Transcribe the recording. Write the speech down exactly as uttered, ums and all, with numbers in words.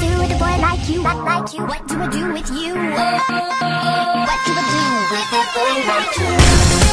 do with a boy like you? Like, like you? What do I do with you? What do I do with a boy like you?